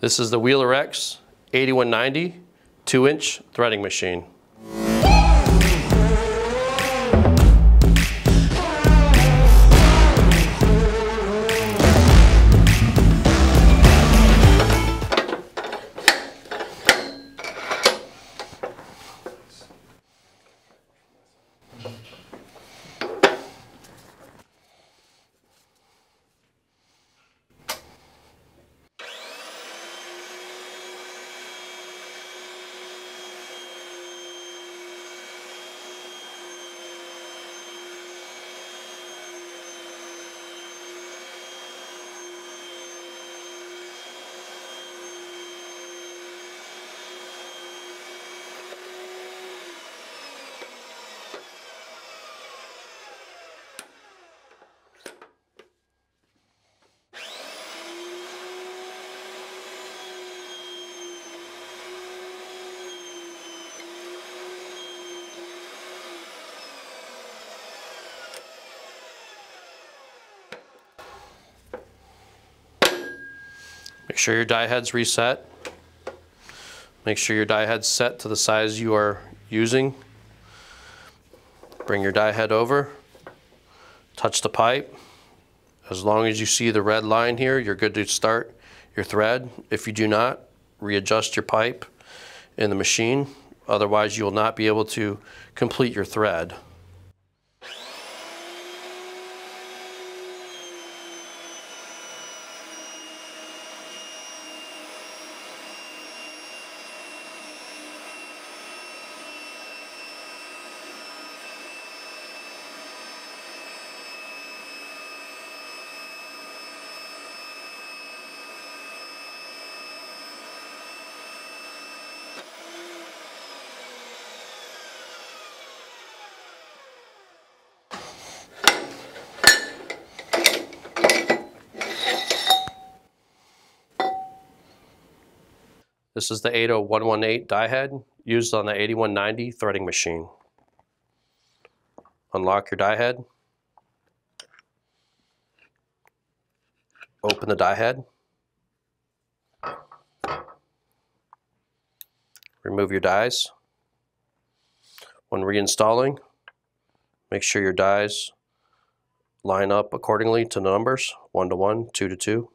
This is the WHEELER-REX 8190 2-inch threading machine. Make sure your die head's reset. Make sure your die head's set to the size you are using. Bring your die head over, touch the pipe. As long as you see the red line here, you're good to start your thread. If you do not, readjust your pipe in the machine. Otherwise, you will not be able to complete your thread. This is the 80118 die head used on the 8190 threading machine. Unlock your die head. Open the die head. Remove your dies. When reinstalling, make sure your dies line up accordingly to the numbers, 1 to 1, 2 to 2.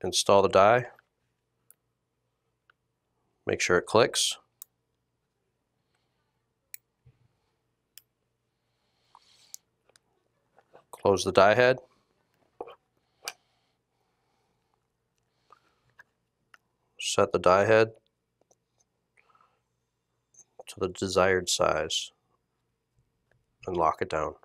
Install the die, make sure it clicks. Close the die head. Set the die head to the desired size and lock it down.